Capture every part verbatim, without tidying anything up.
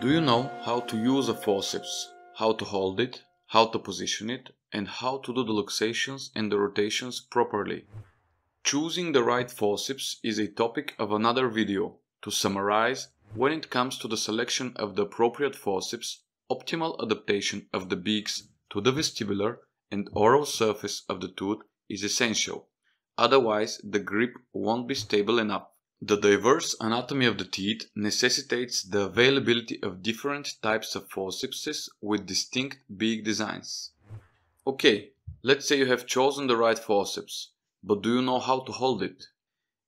Do you know how to use a forceps, how to hold it, how to position it, and how to do the luxations and the rotations properly? Choosing the right forceps is a topic of another video. To summarize, when it comes to the selection of the appropriate forceps, optimal adaptation of the beaks to the vestibular and oral surface of the tooth is essential, otherwise the grip won't be stable enough. The diverse anatomy of the teeth necessitates the availability of different types of forceps with distinct beak designs. Okay, let's say you have chosen the right forceps, but do you know how to hold it?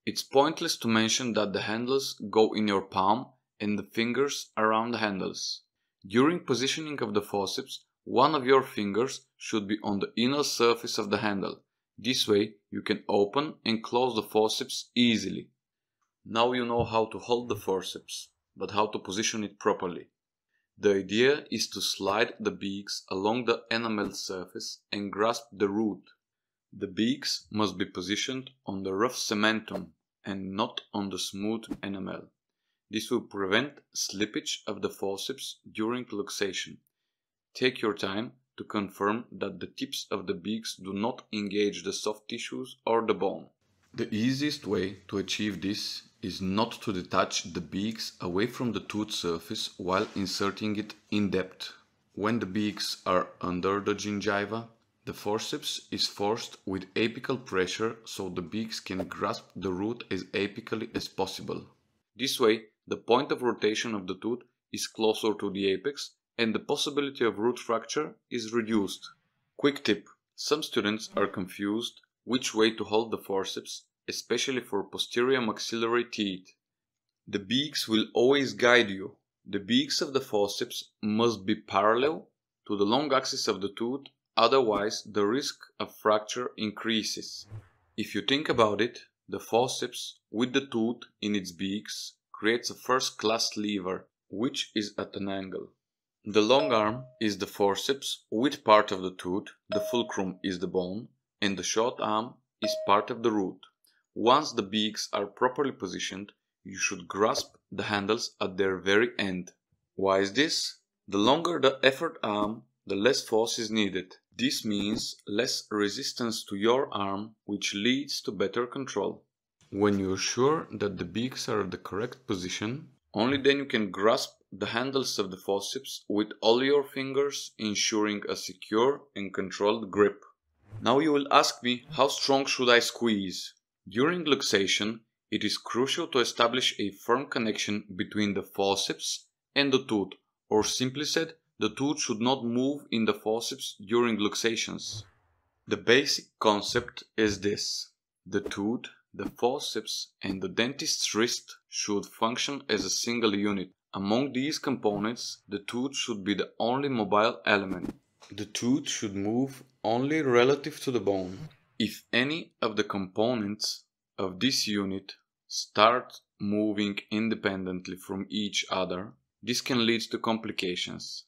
It's pointless to mention that the handles go in your palm and the fingers around the handles. During positioning of the forceps, one of your fingers should be on the inner surface of the handle. This way you can open and close the forceps easily. Now you know how to hold the forceps, but how to position it properly. The idea is to slide the beaks along the enameled surface and grasp the root. The beaks must be positioned on the rough cementum and not on the smooth enamel. This will prevent slippage of the forceps during luxation. Take your time to confirm that the tips of the beaks do not engage the soft tissues or the bone. The easiest way to achieve this is not to detach the beaks away from the tooth surface while inserting it in depth. When the beaks are under the gingiva, the forceps is forced with apical pressure so the beaks can grasp the root as apically as possible. This way, the point of rotation of the tooth is closer to the apex and the possibility of root fracture is reduced. Quick tip: some students are confused which way to hold the forceps, especially for posterior maxillary teeth. The beaks will always guide you. The beaks of the forceps must be parallel to the long axis of the tooth, otherwise the risk of fracture increases. If you think about it, the forceps with the tooth in its beaks creates a first-class lever, which is at an angle. The long arm is the forceps with part of the tooth, the fulcrum is the bone, and the short arm is part of the root. Once the beaks are properly positioned, you should grasp the handles at their very end. Why is this? The longer the effort arm, the less force is needed. This means less resistance to your arm, which leads to better control. When you're sure that the beaks are at the correct position, only then you can grasp the handles of the forceps with all your fingers, ensuring a secure and controlled grip. Now you will ask me, how strong should I squeeze? During luxation, it is crucial to establish a firm connection between the forceps and the tooth, or simply said, the tooth should not move in the forceps during luxations. The basic concept is this: the tooth, the forceps, and the dentist's wrist should function as a single unit. Among these components, the tooth should be the only mobile element. The tooth should move only relative to the bone. If any of the components of this unit start moving independently from each other, this can lead to complications.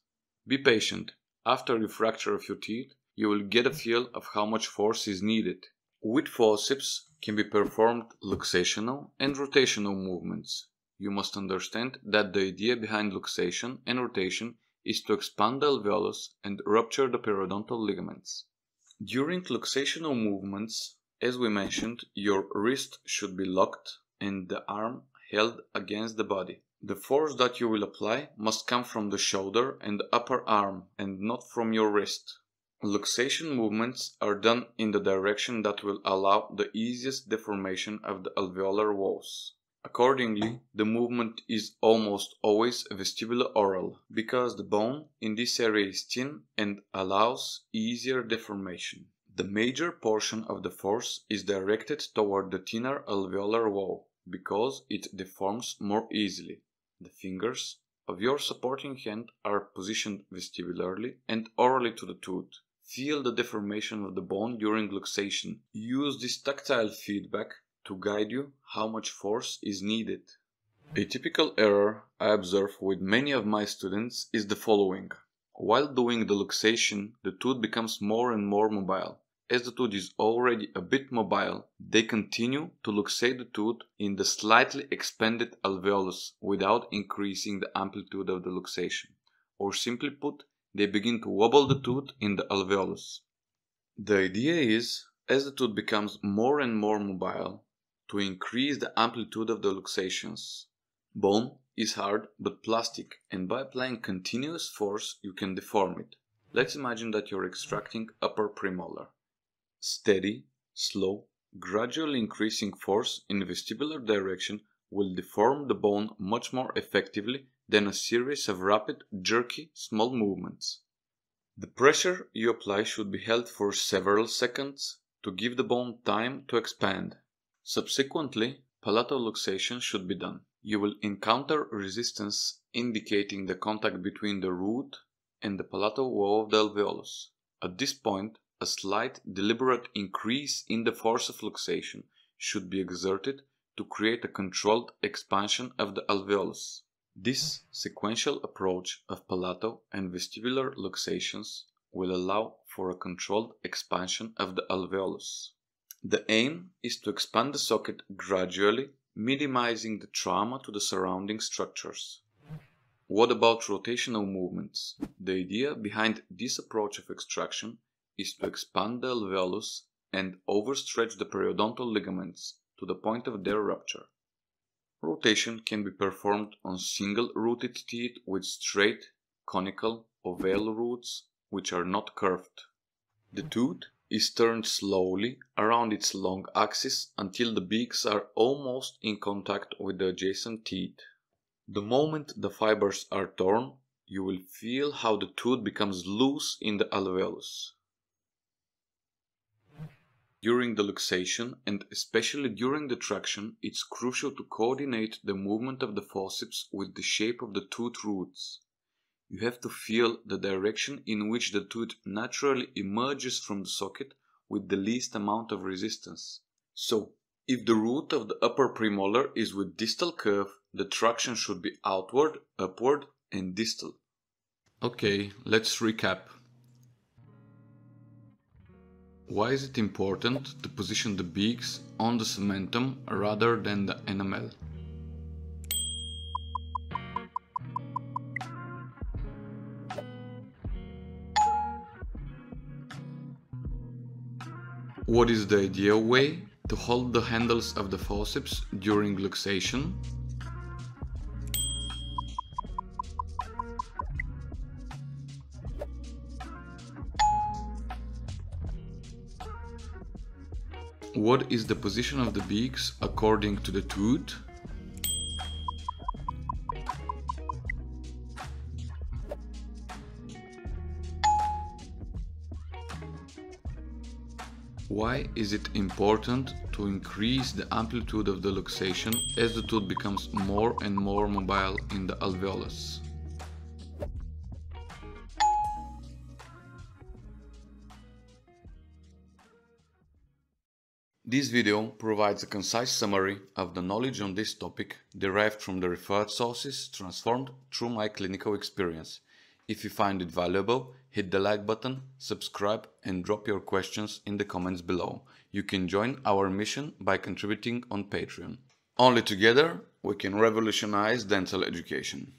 Be patient. After you fracture a few teeth, you will get a feel of how much force is needed. With forceps can be performed luxational and rotational movements. You must understand that the idea behind luxation and rotation is to expand the alveolus and rupture the periodontal ligaments. During luxational movements, as we mentioned, your wrist should be locked and the arm held against the body. The force that you will apply must come from the shoulder and the upper arm and not from your wrist. Luxation movements are done in the direction that will allow the easiest deformation of the alveolar walls. Accordingly, the movement is almost always vestibulo-oral, because the bone in this area is thin and allows easier deformation. The major portion of the force is directed toward the thinner alveolar wall, because it deforms more easily. The fingers of your supporting hand are positioned vestibularly and orally to the tooth. Feel the deformation of the bone during luxation. Use this tactile feedback to guide you how much force is needed. A typical error I observe with many of my students is the following. While doing the luxation, the tooth becomes more and more mobile. as the tooth is already a bit mobile, they continue to luxate the tooth in the slightly expanded alveolus without increasing the amplitude of the luxation. Or simply put, they begin to wobble the tooth in the alveolus. The idea is, as the tooth becomes more and more mobile, to increase the amplitude of the luxations. Bone is hard but plastic, and by applying continuous force you can deform it. Let's imagine that you're extracting upper premolar. Steady, slow, gradually increasing force in vestibular direction will deform the bone much more effectively than a series of rapid, jerky, small movements. The pressure you apply should be held for several seconds to give the bone time to expand. Subsequently, palatal luxation should be done. You will encounter resistance indicating the contact between the root and the palatal wall of the alveolus. At this point, a slight deliberate increase in the force of luxation should be exerted to create a controlled expansion of the alveolus. This sequential approach of palatal and vestibular luxations will allow for a controlled expansion of the alveolus. The aim is to expand the socket gradually, minimizing the trauma to the surrounding structures. What about rotational movements? The idea behind this approach of extraction is to expand the alveolus and overstretch the periodontal ligaments to the point of their rupture. Rotation can be performed on single-rooted teeth with straight, conical, oval roots which are not curved. The tooth is turned slowly around its long axis until the beaks are almost in contact with the adjacent teeth. The moment the fibers are torn, you will feel how the tooth becomes loose in the alveolus. During the luxation, and especially during the traction, it's crucial to coordinate the movement of the forceps with the shape of the tooth roots. You have to feel the direction in which the tooth naturally emerges from the socket with the least amount of resistance. So, if the root of the upper premolar is with distal curve, the traction should be outward, upward, and distal. Okay, let's recap. Why is it important to position the beaks on the cementum rather than the enamel? What is the ideal way to hold the handles of the forceps during luxation? What is the position of the beaks according to the tooth? Why is it important to increase the amplitude of the luxation as the tooth becomes more and more mobile in the alveolus? This video provides a concise summary of the knowledge on this topic derived from the referred sources transformed through my clinical experience. If you find it valuable, hit the like button, subscribe, and drop your questions in the comments below. You can join our mission by contributing on Patreon. Only together we can revolutionize dental education.